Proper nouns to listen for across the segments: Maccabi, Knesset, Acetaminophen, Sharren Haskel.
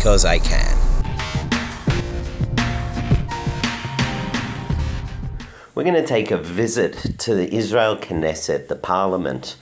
because I can. We're going to take a visit to the Israel Knesset, the parliament,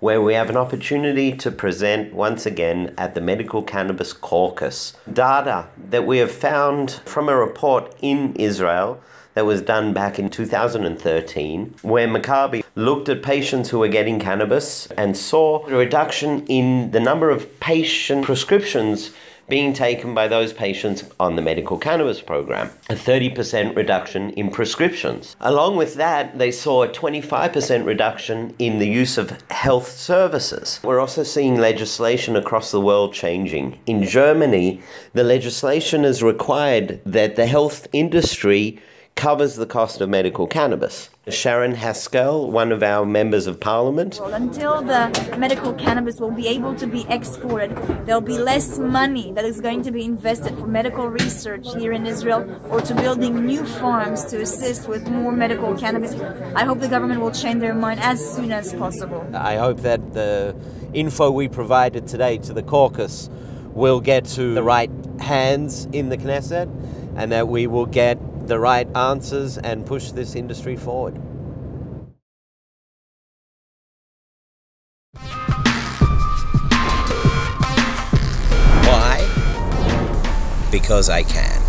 where we have an opportunity to present once again at the Medical Cannabis Caucus data that we have found from a report in Israel that was done back in 2013, where Maccabi looked at patients who were getting cannabis and saw a reduction in the number of patient prescriptions being taken by those patients on the medical cannabis program, a 30% reduction in prescriptions. Along with that, they saw a 25% reduction in the use of health services. We're also seeing legislation across the world changing. In Germany, the legislation has required that the health industry covers the cost of medical cannabis. Sharren Haskel, one of our members of parliament. Until the medical cannabis will be able to be exported, there'll be less money that is going to be invested for medical research here in Israel or to building new farms to assist with more medical cannabis. I hope the government will change their mind as soon as possible. I hope that the info we provided today to the caucus will get to the right hands in the Knesset and that we will get the right answers and push this industry forward. Why? Because I can.